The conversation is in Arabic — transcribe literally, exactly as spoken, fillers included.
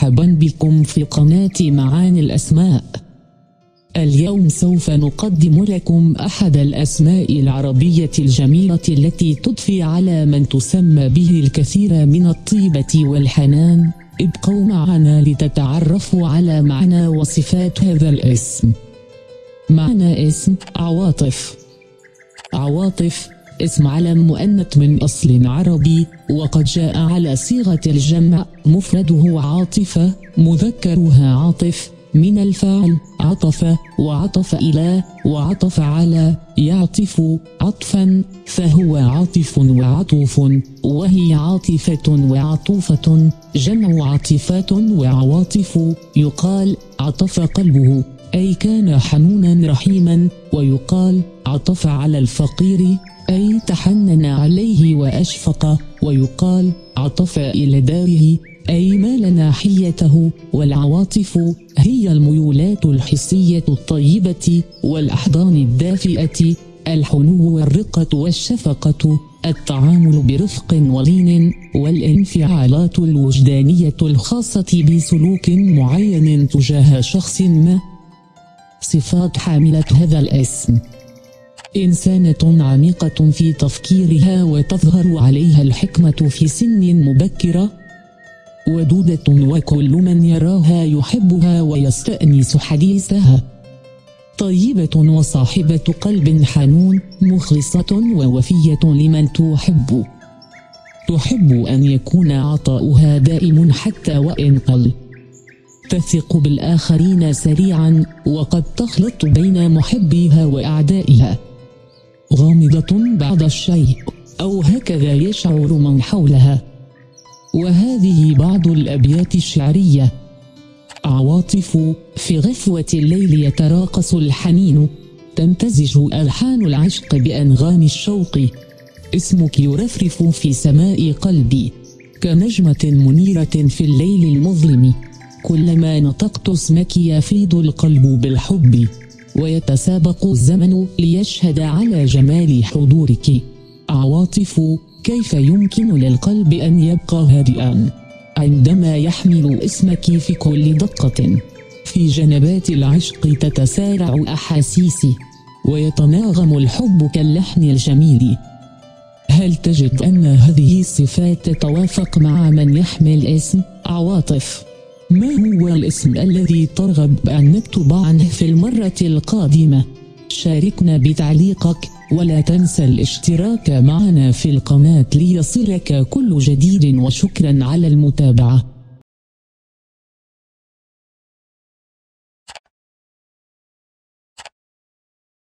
مرحبا بكم في قناة معاني الأسماء. اليوم سوف نقدم لكم أحد الأسماء العربية الجميلة التي تضفي على من تسمى به الكثير من الطيبة والحنان. ابقوا معنا لتتعرفوا على معنى وصفات هذا الاسم. معنى اسم عواطف. عواطف اسم علم مؤنث من أصل عربي، وقد جاء على صيغة الجمع، مفرده عاطفة، مذكرها عاطف، من الفعل عطف، وعطف إلى، وعطف على، يعطف عطفا، فهو عاطف وعطوف، وهي عاطفة وعطوفة، جمع عاطفات وعواطف. يقال عطف قلبه، أي كان حنونا رحيما، ويقال عطف على الفقير، أي تحنن عليه وأشفق، ويقال عطف إلى داره، أي مال ناحيته. والعواطف هي الميولات الحسية الطيبة والأحضان الدافئة، الحنو والرقة والشفقة، التعامل برفق ولين، والانفعالات الوجدانية الخاصة بسلوك معين تجاه شخص ما. صفات حاملة هذا الاسم: إنسانة عميقة في تفكيرها، وتظهر عليها الحكمة في سن مبكرة، ودودة، وكل من يراها يحبها ويستأنس حديثها، طيبة وصاحبة قلب حنون، مخلصة ووفية لمن تحب، تحب أن يكون عطاؤها دائم حتى وإن قل، تثق بالآخرين سريعا، وقد تخلط بين محبيها وأعدائها، غامضة بعض الشيء، أو هكذا يشعر من حولها. وهذه بعض الأبيات الشعرية: عواطف في غفوة الليل يتراقص الحنين، تمتزج ألحان العشق بأنغام الشوق، اسمك يرفرف في سماء قلبي كنجمة منيرة في الليل المظلم، كلما نطقت اسمك يفيض القلب بالحب، ويتسابق الزمن ليشهد على جمال حضورك. عواطف، كيف يمكن للقلب أن يبقى هادئا عندما يحمل اسمك في كل دقة؟ في جنبات العشق تتسارع أحاسيسي، ويتناغم الحب كاللحن الجميل. هل تجد أن هذه الصفات تتوافق مع من يحمل اسم عواطف؟ ما هو الاسم الذي ترغب أن نكتب عنه في المرة القادمة؟ شاركنا بتعليقك، ولا تنسى الاشتراك معنا في القناة ليصلك كل جديد، وشكرا على المتابعة.